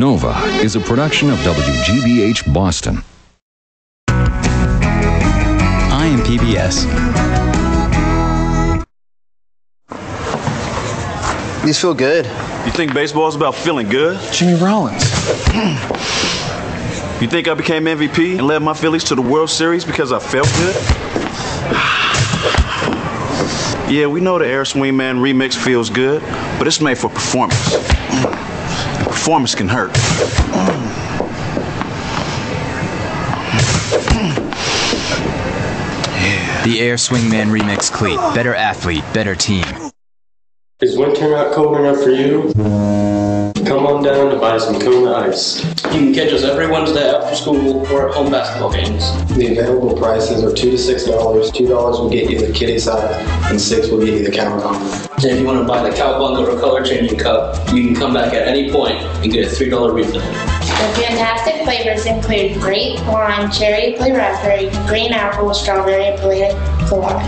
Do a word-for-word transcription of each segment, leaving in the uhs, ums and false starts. Nova is a production of W G B H Boston. I am P B S. These feel good. You think baseball's about feeling good? Jimmy Rollins. You think I became M V P and led my Phillies to the World Series because I felt good? Yeah, we know the Air Swingman Remix feels good, but it's made for performance. And performance can hurt. Yeah. The Air Swingman Remix cleat. Better athlete, better team. Is winter not cold enough for you? Come on down to buy some Kona Ice. You can catch us every Wednesday after school or at home basketball games. The available prices are two to six dollars. Two dollars will get you the kiddie side, and six will get you the cow bungalow. And if you want to buy the cow bungalow or color changing cup, you can come back at any point and get a three dollar refill. The fantastic flavors include grape, lime, cherry, blue raspberry, green apple, strawberry, and plain corn.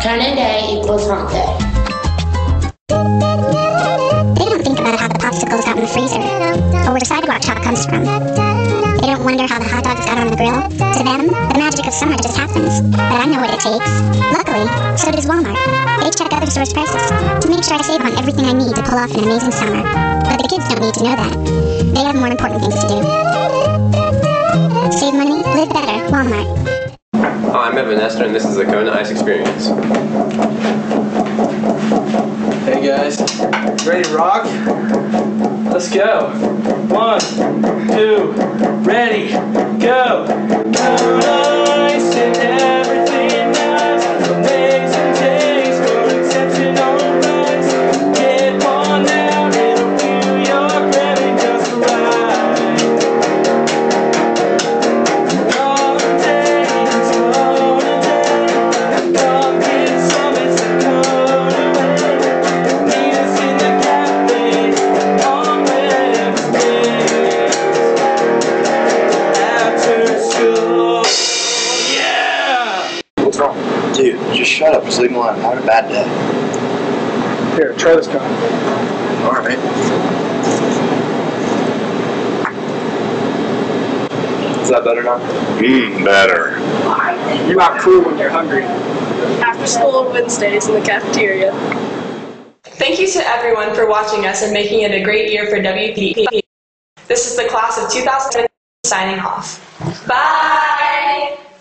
Kona Day equals hump day. Popsicles out in the freezer, or where the sidewalk chalk comes from. They don't wonder how the hot dogs got on the grill. To them, the magic of summer just happens. But I know what it takes. Luckily, so does Walmart. They check other stores' prices to make sure I save on everything I need to pull off an amazing summer. But the kids don't need to know that. They have more important things to do. Save money, live better. Walmart. Hi, I'm Evan Esther, and this is the Kona Ice Experience. Hey guys, ready to rock? Let's go. One, two, ready, go. Kona Ice and everything nice. Amazing days, no exception on nights. Get on out, it'll feel your gravity just right. Color day, Kona day. Come get some, it's a Kona day. In the cafe, on Wednesdays, after school, yeah! What's wrong? Dude, just shut up, just leave me alone, I'm having a bad day. Here, try this guy. Alright, mate. Is that better now? Mmm, better. You're not cool when you're hungry. After school on Wednesdays in the cafeteria. Thank you to everyone for watching us and making it a great year for W P P. This is the class of two thousand seven signing off. Bye!